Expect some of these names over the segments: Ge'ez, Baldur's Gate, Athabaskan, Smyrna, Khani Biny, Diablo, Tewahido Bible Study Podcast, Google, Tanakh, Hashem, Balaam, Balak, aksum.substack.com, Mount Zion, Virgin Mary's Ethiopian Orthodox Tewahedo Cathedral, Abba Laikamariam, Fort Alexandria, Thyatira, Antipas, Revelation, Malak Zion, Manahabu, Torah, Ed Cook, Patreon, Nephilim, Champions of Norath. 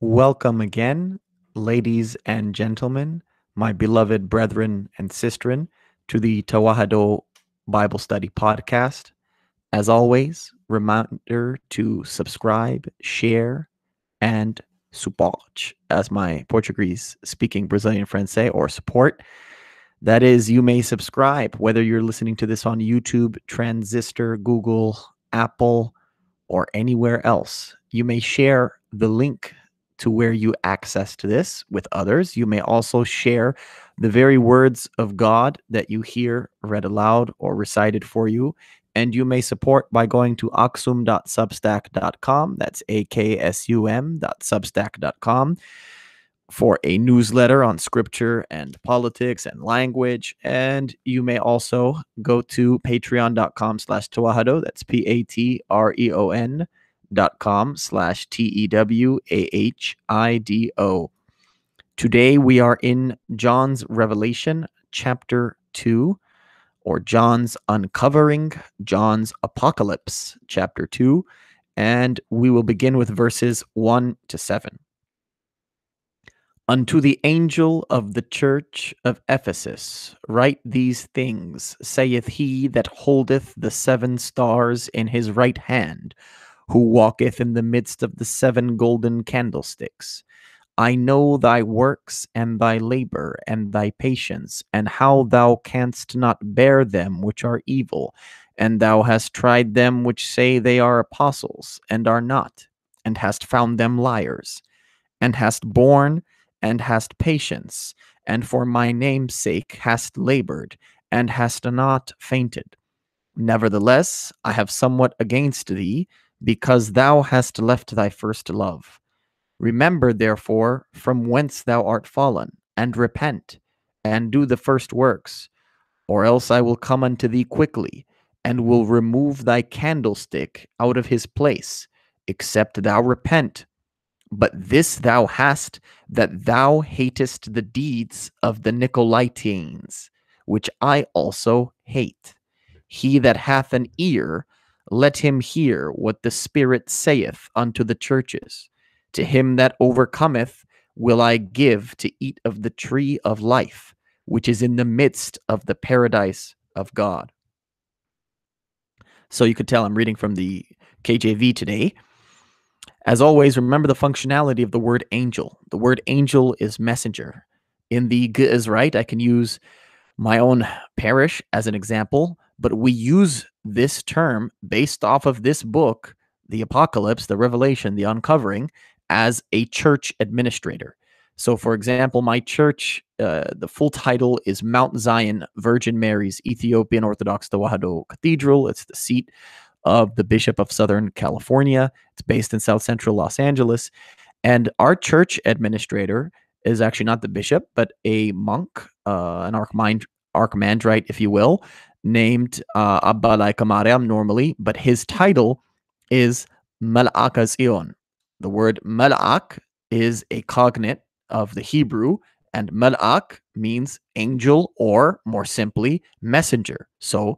Welcome again, ladies and gentlemen, my beloved brethren and sistren, to the Tewahido Bible Study Podcast. As always, reminder to subscribe, share, and support, as my Portuguese-speaking Brazilian friends say, or support. That is, you may subscribe, whether you're listening to this on YouTube, Transistor, Google, Apple, or anywhere else. You may share the link to where you access to this with others. You may also share the very words of God that you hear read aloud or recited for you. And you may support by going to aksum.substack.com. That's aksum.substack.com for a newsletter on scripture and politics and language. And you may also go to patreon.com/Tewahedo. That's patreon.com/TEWAHIDO. Today we are in John's Revelation chapter 2, or John's Uncovering, John's Apocalypse chapter 2, and we will begin with verses 1 to 7. Unto the angel of the church of Ephesus write these things, saith he that holdeth the seven stars in his right hand, who walketh in the midst of the seven golden candlesticks. I know thy works, and thy labor, and thy patience, and how thou canst not bear them which are evil, and thou hast tried them which say they are apostles, and are not, and hast found them liars, and hast borne, and hast patience, and for my name's sake hast labored, and hast not fainted. Nevertheless, I have somewhat against thee, because thou hast left thy first love. Remember, therefore, from whence thou art fallen, and repent, and do the first works, or else I will come unto thee quickly, and will remove thy candlestick out of his place, except thou repent. But this thou hast, that thou hatest the deeds of the Nicolaitans, which I also hate. He that hath an ear, let him hear what the Spirit saith unto the churches. To him that overcometh will I give to eat of the tree of life, which is in the midst of the paradise of God. So you could tell I'm reading from the KJV today. As always, remember the functionality of the word angel. The word angel is messenger. In the Ge'ez, right, I can use my own parish as an example, but we use this term based off of this book, the Apocalypse, the Revelation, the Uncovering, as a church administrator. So, for example, my church, the full title is Mount Zion, Virgin Mary's Ethiopian Orthodox Tewahedo Cathedral. It's the seat of the Bishop of Southern California. It's based in South Central Los Angeles. And our church administrator is actually not the bishop, but a monk, an Archimandrite, if you will, named Abba Laikamariam normally, but his title is Malak Zion. The word Malak is a cognate of the Hebrew, and Malak means angel, or more simply, messenger. So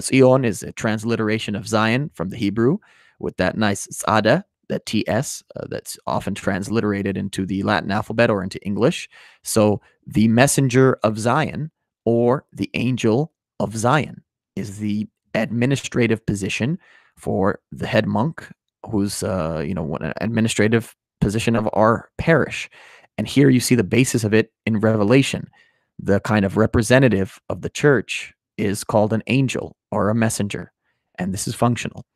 Zion is a transliteration of Zion from the Hebrew, with that nice tzada, that TS, that's often transliterated into the Latin alphabet or into English. So the messenger of Zion, or the angel of Zion, is the administrative position for the head monk, who's an administrative position of our parish. And here you see the basis of it in Revelation. The kind of representative of the church is called an angel or a messenger, and this is functional.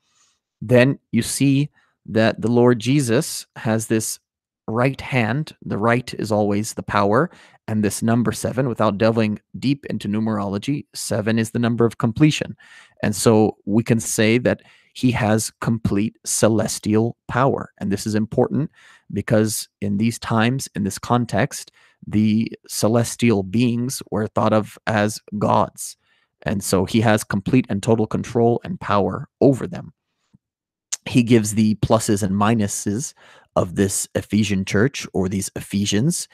Then you see that the Lord Jesus has this right hand. The right is always the power, and this number 7, without delving deep into numerology, 7 is the number of completion. And so we can say that he has complete celestial power. And this is important because in these times, in this context, the celestial beings were thought of as gods. And so he has complete and total control and power over them. He gives the pluses and minuses of this Ephesian church, or these Ephesians,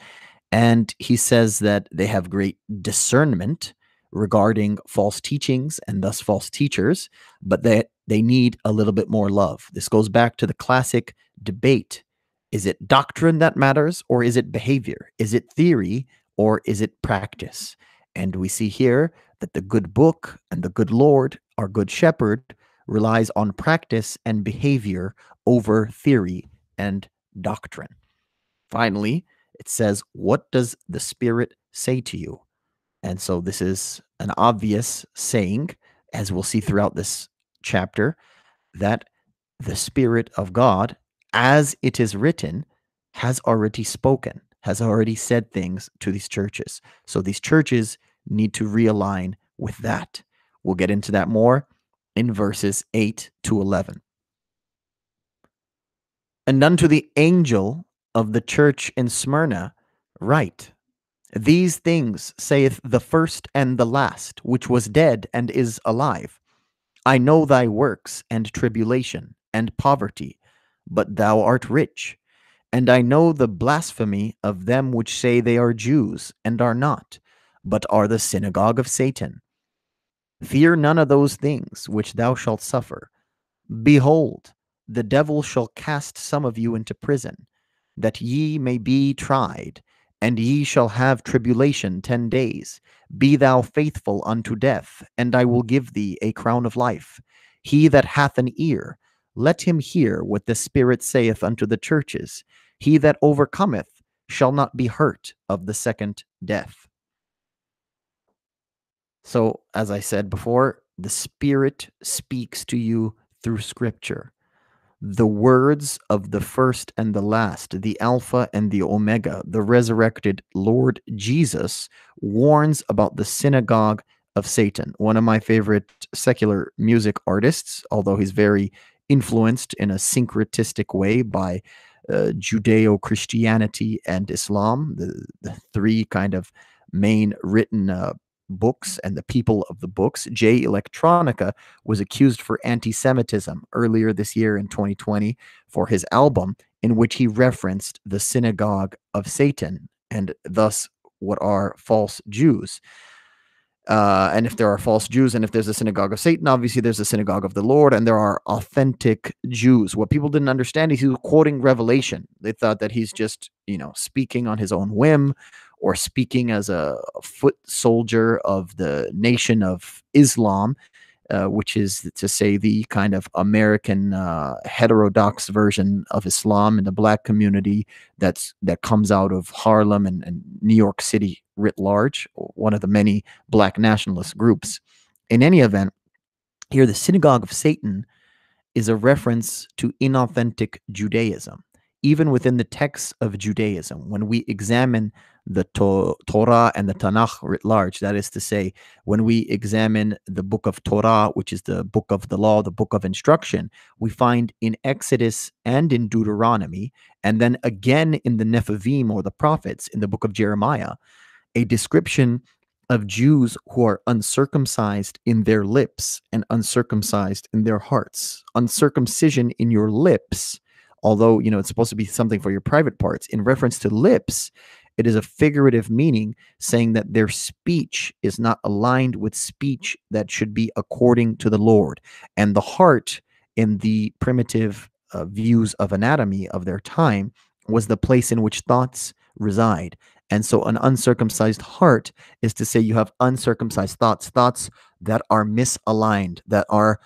and he says that they have great discernment regarding false teachings and thus false teachers, but that they need a little bit more love. This goes back to the classic debate Is it doctrine that matters, or is it behavior? Is it theory, or is it practice? And we see here that the good book and the good Lord, our good shepherd, relies on practice and behavior over theory and doctrine. Finally, it says, what does the Spirit say to you? And so this is an obvious saying, as we'll see throughout this chapter, that the Spirit of God, as it is written, has already spoken, has already said things to these churches. So these churches need to realign with that. We'll get into that more in verses 8 to 11. And unto the angel of the church in Smyrna write, these things saith the first and the last, which was dead and is alive. I know thy works, and tribulation, and poverty, but thou art rich. And I know the blasphemy of them which say they are Jews, and are not, but are the synagogue of Satan. Fear none of those things which thou shalt suffer. Behold, the devil shall cast some of you into prison, that ye may be tried, and ye shall have tribulation 10 days. Be thou faithful unto death, and I will give thee a crown of life. He that hath an ear, let him hear what the Spirit saith unto the churches. He that overcometh shall not be hurt of the second death. So, as I said before, the Spirit speaks to you through Scripture. The words of the first and the last, the Alpha and the Omega, the resurrected Lord Jesus, warns about the synagogue of Satan. One of my favorite secular music artists, although he's very influenced in a syncretistic way by Judeo-Christianity and Islam, the three kind of main written books and the people of the books. J. Electronica was accused for anti-Semitism earlier this year in 2020 for his album in which he referenced the synagogue of Satan and thus what are false Jews. And if there are false Jews and if there's a synagogue of Satan, obviously there's a synagogue of the Lord and there are authentic Jews. What people didn't understand is he was quoting Revelation. They thought that he's just, speaking on his own whim or speaking as a foot soldier of the Nation of Islam, which is to say the kind of American heterodox version of Islam in the black community that comes out of Harlem and New York City writ large, one of the many black nationalist groups. In any event, here the synagogue of Satan is a reference to inauthentic Judaism. Even within the texts of Judaism, when we examine the Torah and the Tanakh writ large, that is to say, when we examine the book of Torah, which is the book of the law, the book of instruction, we find in Exodus and in Deuteronomy, and then again in the Nephilim or the prophets in the book of Jeremiah, a description of Jews who are uncircumcised in their lips and uncircumcised in their hearts. Uncircumcision in your lips, although, it's supposed to be something for your private parts. In reference to lips, it is a figurative meaning saying that their speech is not aligned with speech that should be according to the Lord. And the heart, in the primitive views of anatomy of their time, was the place in which thoughts reside. And so an uncircumcised heart is to say you have uncircumcised thoughts, thoughts that are misaligned, that are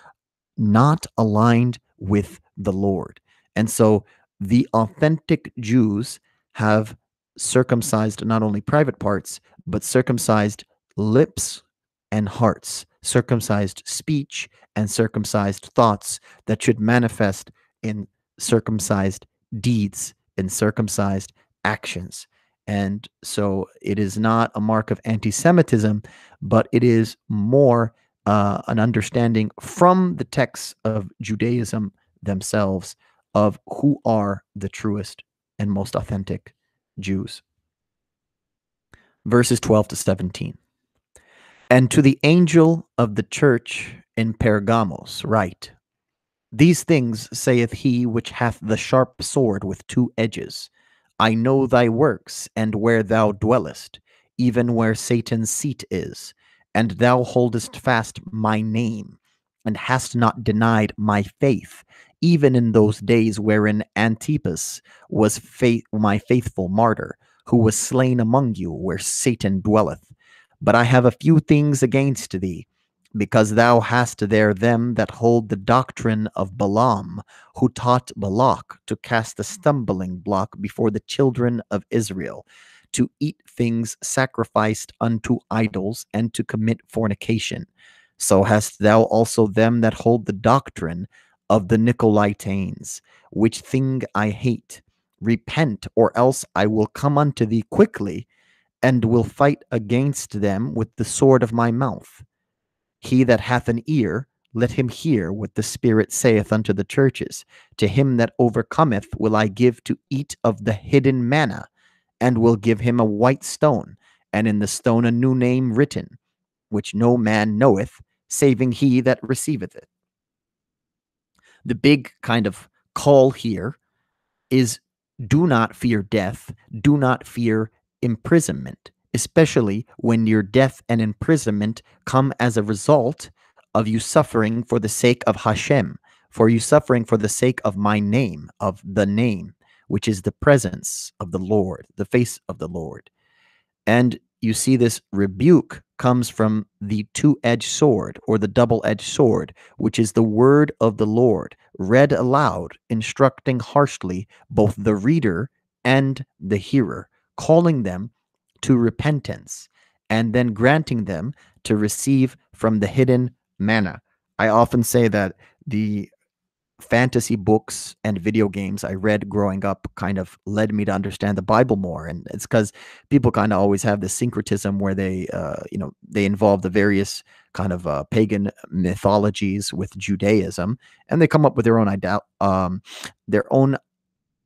not aligned with the Lord. And so the authentic Jews have circumcised not only private parts, but circumcised lips and hearts, circumcised speech and circumcised thoughts that should manifest in circumcised deeds, in circumcised actions. And so it is not a mark of anti-Semitism, but it is more an understanding from the texts of Judaism themselves of who are the truest and most authentic Jews. Verses 12 to 17. And to the angel of the church in Pergamos write, these things saith he which hath the sharp sword with two edges. I know thy works, and where thou dwellest, even where Satan's seat is, and thou holdest fast my name, and hast not denied my faith, even in those days wherein Antipas was my faithful martyr, who was slain among you where Satan dwelleth. But I have a few things against thee, because thou hast there them that hold the doctrine of Balaam, who taught Balak to cast a stumbling block before the children of Israel, to eat things sacrificed unto idols, and to commit fornication. So hast thou also them that hold the doctrine of the Nicolaitanes, which thing I hate. Repent, or else I will come unto thee quickly, and will fight against them with the sword of my mouth. He that hath an ear, let him hear what the Spirit saith unto the churches. To him that overcometh will I give to eat of the hidden manna, and will give him a white stone, and in the stone a new name written, which no man knoweth, saving he that receiveth it. The big kind of call here is, do not fear death, do not fear imprisonment, especially when your death and imprisonment come as a result of you suffering for the sake of Hashem, for you suffering for the sake of my name, of the name, which is the presence of the Lord, the face of the Lord. And you see this rebuke comes from the two-edged sword, or the double-edged sword, which is the word of the Lord, read aloud, instructing harshly both the reader and the hearer, calling them to repentance, and then granting them to receive from the hidden manna. I often say that the fantasy books and video games I read growing up kind of led me to understand the Bible more, and it's because people kind of always have this syncretism where they involve the various kind of pagan mythologies with Judaism, and they come up with their own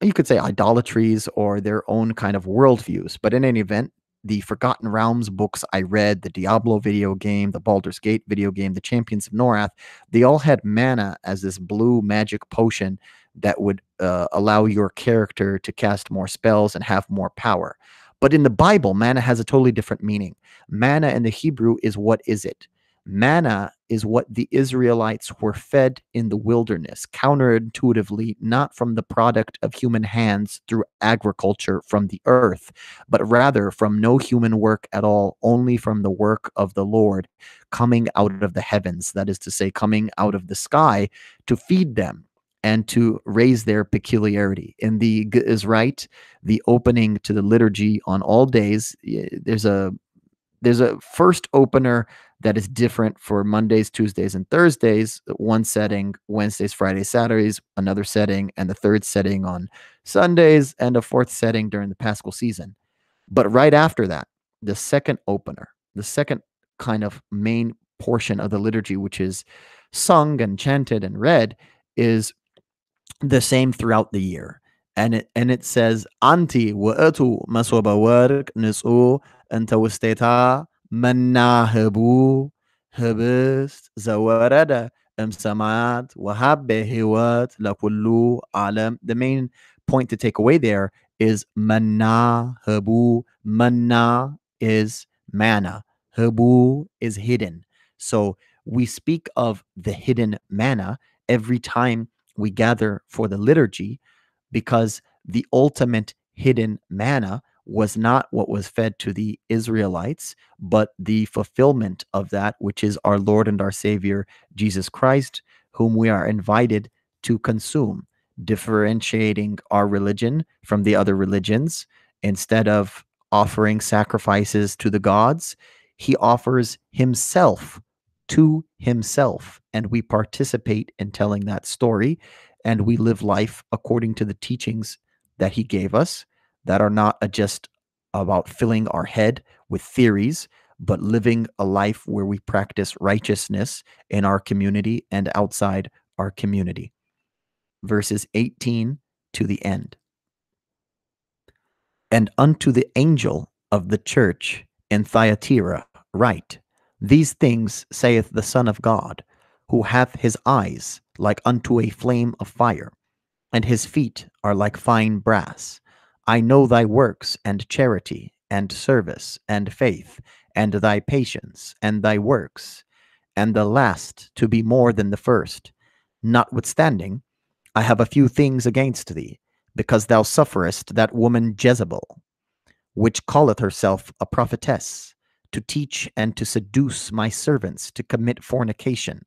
you could say idolatries, or their own kind of worldviews. But in any event, the Forgotten Realms books I read, the Diablo video game, the Baldur's Gate video game, the Champions of Norath, they all had manna as this blue magic potion that would allow your character to cast more spells and have more power. But in the Bible, manna has a totally different meaning. Manna in the Hebrew is, what is it? Manna is what the Israelites were fed in the wilderness, counterintuitively, not from the product of human hands through agriculture from the earth, but rather from no human work at all, only from the work of the Lord coming out of the heavens, that is to say, coming out of the sky to feed them and to raise their peculiarity. In the Ge'ez, right, the opening to the liturgy on all days, there's a first opener that is different for Mondays, Tuesdays, and Thursdays, one setting, Wednesdays, Fridays, Saturdays, another setting, and the third setting on Sundays, and a fourth setting during the Paschal season. But right after that, the second opener, the second kind of main portion of the liturgy, which is sung and chanted and read, is the same throughout the year. And it says, Anti wa'atu masobawark nis'u antawisteta Manahabu habist zawarada imsamat wahabbe hiwat lakulu alam. The main point to take away there is Manahabu. Mana is manna. Habu is hidden. So we speak of the hidden manna every time we gather for the liturgy, because the ultimate hidden manna was not what was fed to the Israelites, but the fulfillment of that, which is our Lord and our Savior, Jesus Christ, whom we are invited to consume, differentiating our religion from the other religions. Instead of offering sacrifices to the gods, he offers himself to himself, and we participate in telling that story, and we live life according to the teachings that he gave us, that are not just about filling our head with theories, but living a life where we practice righteousness in our community and outside our community. Verses 18 to the end. And unto the angel of the church in Thyatira write, These things saith the Son of God, who hath his eyes like unto a flame of fire, and his feet are like fine brass. I know thy works, and charity, and service, and faith, and thy patience, and thy works, and the last to be more than the first. Notwithstanding, I have a few things against thee, because thou sufferest that woman Jezebel, which calleth herself a prophetess, to teach and to seduce my servants to commit fornication,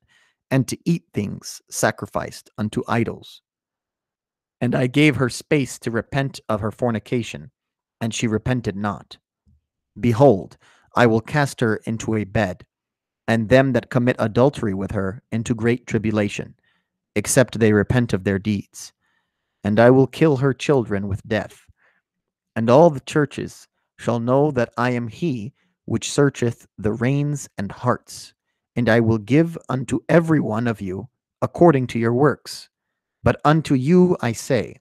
and to eat things sacrificed unto idols. And I gave her space to repent of her fornication, and she repented not. Behold, I will cast her into a bed, and them that commit adultery with her into great tribulation, except they repent of their deeds. And I will kill her children with death. And all the churches shall know that I am he which searcheth the reins and hearts, and I will give unto every one of you according to your works. But unto you I say,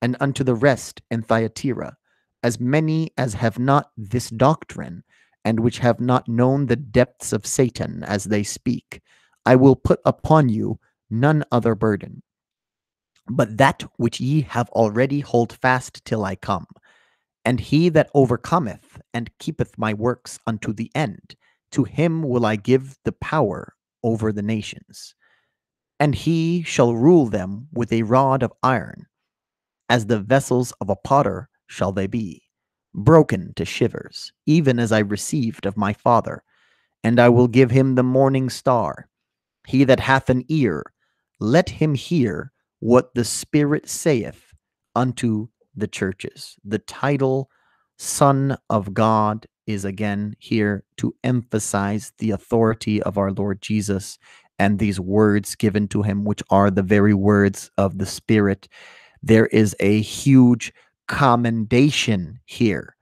and unto the rest in Thyatira, as many as have not this doctrine, and which have not known the depths of Satan as they speak, I will put upon you none other burden, but that which ye have already hold fast till I come. And he that overcometh and keepeth my works unto the end, to him will I give the power over the nations. And he shall rule them with a rod of iron, as the vessels of a potter shall they be, broken to shivers, even as I received of my Father. And I will give him the morning star. He that hath an ear, let him hear what the Spirit saith unto the churches. The title Son of God is again here to emphasize the authority of our Lord Jesus and these words given to him, which are the very words of the Spirit. There is a huge commendation here.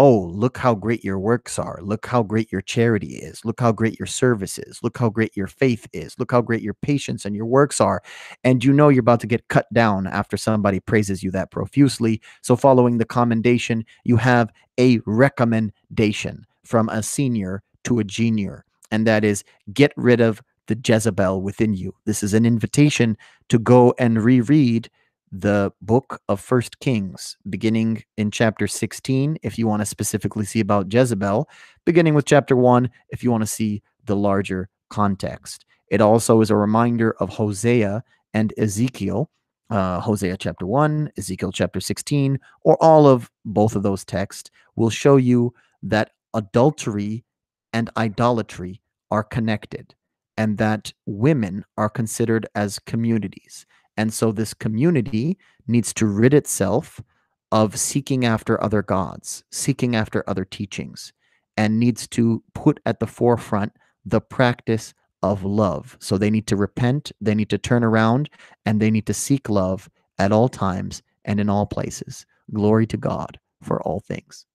Oh, look how great your works are. Look how great your charity is. Look how great your service is. Look how great your faith is. Look how great your patience and your works are. And you know you're about to get cut down after somebody praises you that profusely. So following the commendation, you have a recommendation from a senior to a junior. And that is, get rid of the Jezebel within you. This is an invitation to go and reread the book of First Kings, beginning in chapter 16, if you want to specifically see about Jezebel, beginning with chapter 1, if you want to see the larger context. It also is a reminder of Hosea and Ezekiel, Hosea chapter 1, Ezekiel chapter 16, or all of both of those texts will show you that adultery and idolatry are connected, and that women are considered as communities. And so this community needs to rid itself of seeking after other gods, seeking after other teachings, and needs to put at the forefront the practice of love. So they need to repent, they need to turn around, and they need to seek love at all times and in all places. Glory to God for all things.